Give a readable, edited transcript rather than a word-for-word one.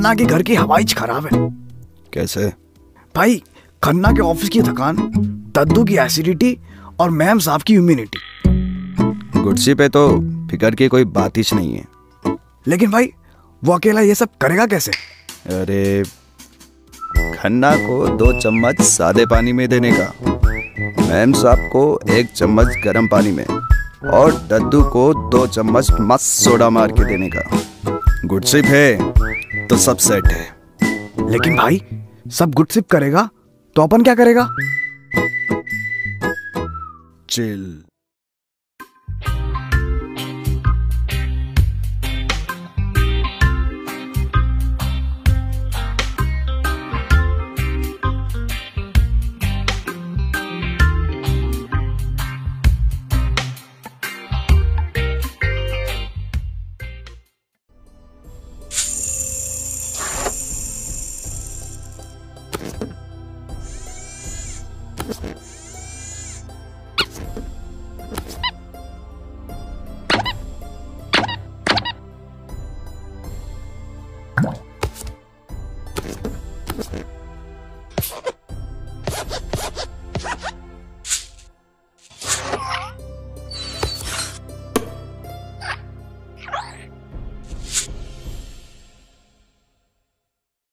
खन्ना के घर की हवाई खराब है। कैसे? भाई खन्ना के ऑफिस की थकान, दद्दू की एसिडिटी और मैम साहब की इम्यूनिटी। गुडसी पे तो फिकर की कोई बात ही नहीं है। लेकिन भाई वो अकेला ये सब करेगा कैसे? अरे खन्ना को 2 चम्मच सादे पानी में देने का, मैम साहब को 1 चम्मच गर्म पानी में और दद्दू को 2 चम्मच मस्त सोडा मार के देने का। गुड सिप है तो सब सेट है। लेकिन भाई सब गुड सिप करेगा तो अपन क्या करेगा? चिल।